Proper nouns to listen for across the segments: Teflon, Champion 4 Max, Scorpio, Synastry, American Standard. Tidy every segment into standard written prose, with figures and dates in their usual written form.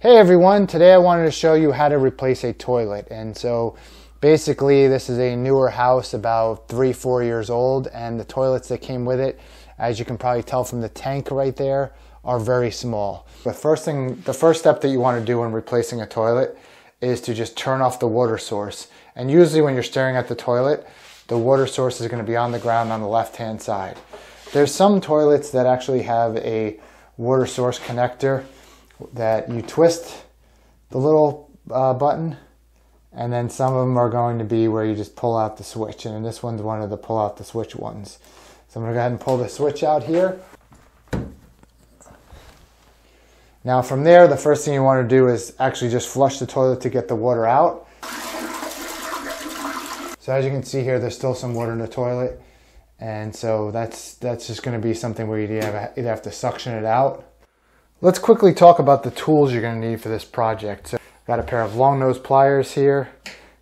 Hey everyone, today I wanted to show you how to replace a toilet. And so basically this is a newer house, about 3-4 years old, and the toilets that came with it, as you can probably tell from the tank right there, are very small. The first step that you want to do when replacing a toilet is to just turn off the water source. And usually when you're staring at the toilet, the water source is going to be on the ground on the left hand side. There's some toilets that actually have a water source connector that you twist the little button, and then some of them are going to be where you just pull out the switch, and this one's one of the pull out the switch ones. So I'm going to go ahead and pull the switch out here. Now from there, the first thing you want to do is actually just flush the toilet to get the water out. So as you can see here, there's still some water in the toilet, and so that's just going to be something where you either have to suction it out. Let's quickly talk about the tools you're going to need for this project. So I've got a pair of long nose pliers here,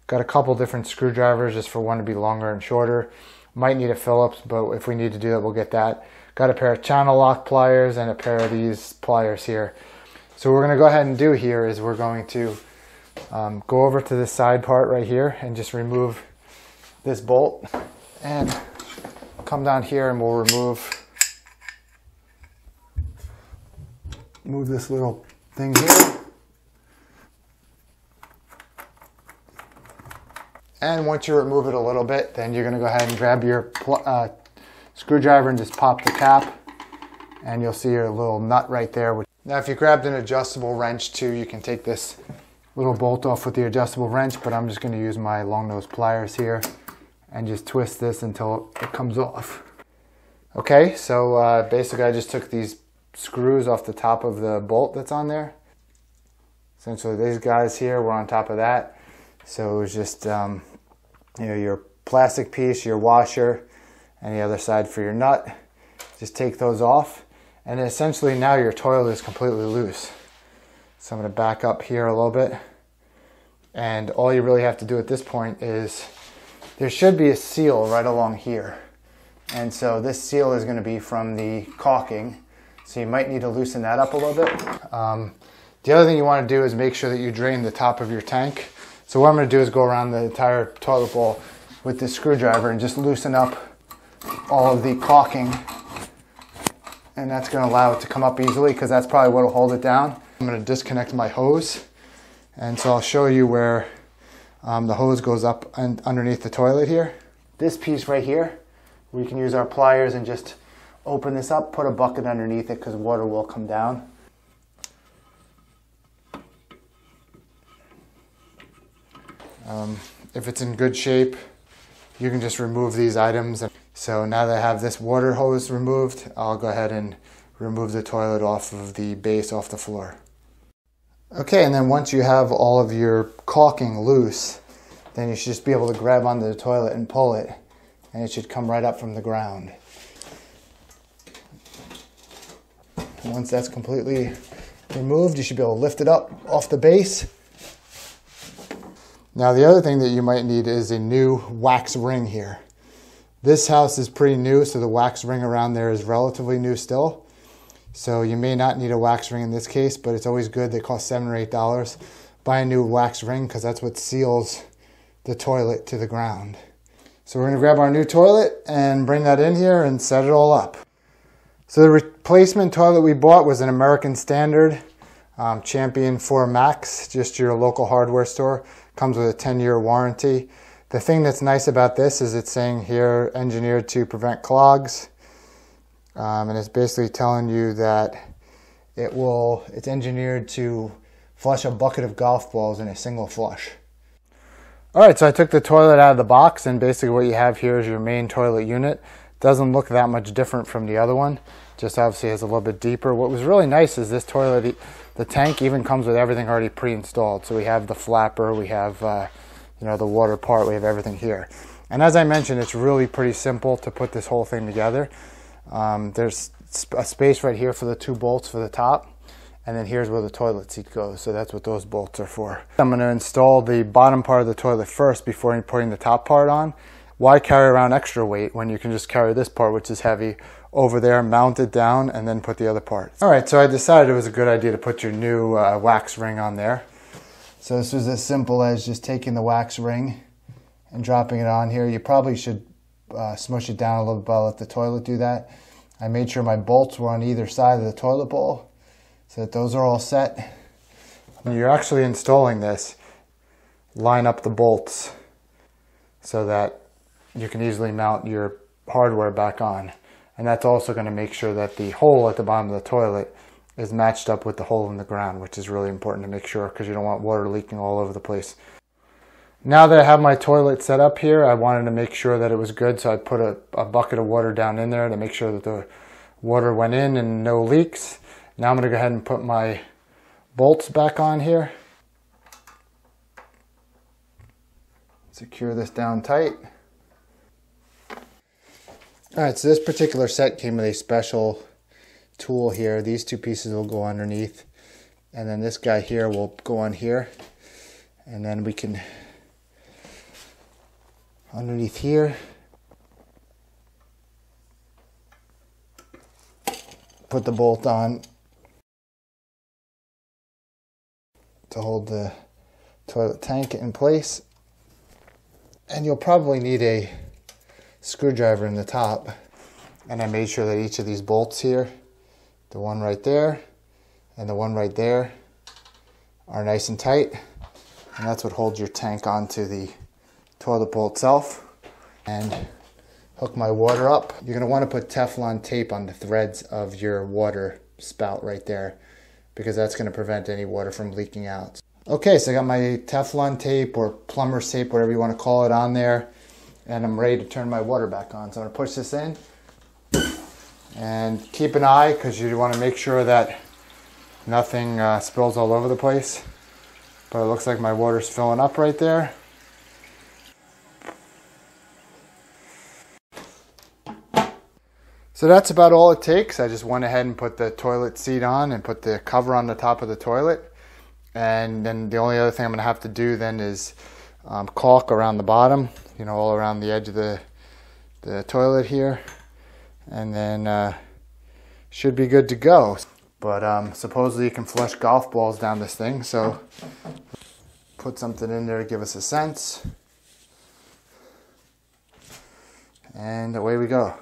got a couple different screwdrivers just for one to be longer and shorter. Might need a Phillips, but if we need to do that, we'll get that. Got a pair of channel lock pliers and a pair of these pliers here. So what we're going to go ahead and do here is we're going to go over to this side part right here and just remove this bolt, and come down here and we'll move this little thing here. And once you remove it a little bit, then you're going to go ahead and grab your screwdriver and just pop the cap, and you'll see your little nut right there. Now if you grabbed an adjustable wrench too, you can take this little bolt off with the adjustable wrench, but I'm just going to use my long nose pliers here and just twist this until it comes off. Okay, so basically I just took these screws off the top of the bolt that's on there. Essentially these guys here were on top of that. So it was just you know, your plastic piece, your washer, and the other side for your nut. Just take those off, and essentially now your toilet is completely loose. So I'm going to back up here a little bit, and all you really have to do at this point is there should be a seal right along here, and so this seal is going to be from the caulking. So you might need to loosen that up a little bit. The other thing you want to do is make sure that you drain the top of your tank. So what I'm going to do is go around the entire toilet bowl with this screwdriver and just loosen up all of the caulking. And that's going to allow it to come up easily, because that's probably what will hold it down. I'm going to disconnect my hose. And so I'll show you where the hose goes up and underneath the toilet here. This piece right here, we can use our pliers and just open this up, put a bucket underneath it, because water will come down. If it's in good shape, you can just remove these items. So now that I have this water hose removed, I'll go ahead and remove the toilet off of the base, off the floor. Okay, and then once you have all of your caulking loose, then you should just be able to grab onto the toilet and pull it, and it should come right up from the ground. Once that's completely removed, you should be able to lift it up off the base. Now the other thing that you might need is a new wax ring here. This house is pretty new, so the wax ring around there is relatively new still. So you may not need a wax ring in this case, but it's always good. They cost $7 or $8. Buy a new wax ring, because that's what seals the toilet to the ground. So we're going to grab our new toilet and bring that in here and set it all up. So the replacement toilet we bought was an American Standard Champion 4 Max, just your local hardware store. Comes with a 10-year warranty. The thing that's nice about this is it's saying here, engineered to prevent clogs. And it's basically telling you that it's engineered to flush a bucket of golf balls in a single flush. All right, so I took the toilet out of the box, and basically what you have here is your main toilet unit. Doesn't look that much different from the other one, just obviously has a little bit deeper. What was really nice is this toilet, the tank even comes with everything already pre-installed. So we have the flapper, we have you know, the water part, we have everything here. And as I mentioned, it's really pretty simple to put this whole thing together. There's a space right here for the two bolts for the top, and then here's where the toilet seat goes, so that's what those bolts are for. I'm going to install the bottom part of the toilet first before putting the top part on. Why carry around extra weight when you can just carry this part, which is heavy, over there, mount it down, and then put the other part. All right, so I decided it was a good idea to put your new wax ring on there. So this was as simple as just taking the wax ring and dropping it on here. You probably should smush it down a little bit, but I'll let the toilet do that. I made sure my bolts were on either side of the toilet bowl so that those are all set. When you're actually installing this, line up the bolts so that you can easily mount your hardware back on. And that's also going to make sure that the hole at the bottom of the toilet is matched up with the hole in the ground, which is really important to make sure, because you don't want water leaking all over the place. Now that I have my toilet set up here, I wanted to make sure that it was good, so I put a bucket of water down in there to make sure that the water went in and no leaks. Now I'm going to go ahead and put my bolts back on here. Secure this down tight. All right, so this particular set came with a special tool here. These two pieces will go underneath, and then this guy here will go on here, and then we can underneath here put the bolt on to hold the toilet tank in place. And you'll probably need a screwdriver in the top, and I made sure that each of these bolts here, the one right there and the one right there, are nice and tight, and that's what holds your tank onto the toilet bowl itself. And hook my water up. You're going to want to put Teflon tape on the threads of your water spout right there, because that's going to prevent any water from leaking out. Okay, so I got my Teflon tape or plumber's tape, whatever you want to call it, on there. And I'm ready to turn my water back on. So I'm gonna push this in and keep an eye, because you wanna make sure that nothing spills all over the place. But it looks like my water's filling up right there. So that's about all it takes. I just went ahead and put the toilet seat on and put the cover on the top of the toilet. And then the only other thing I'm gonna have to do then is caulk around the bottom, you know, all around the edge of the toilet here, and then should be good to go. But supposedly you can flush golf balls down this thing, so put something in there to give us a sense, and away we go.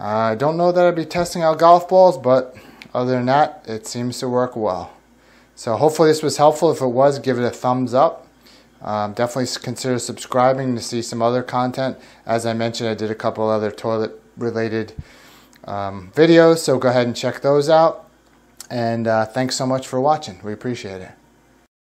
I don't know that I'd be testing out golf balls, but other than that, it seems to work well. So hopefully this was helpful. If it was, give it a thumbs up. Definitely consider subscribing to see some other content. As I mentioned, I did a couple other toilet-related videos, so go ahead and check those out. And thanks so much for watching. We appreciate it.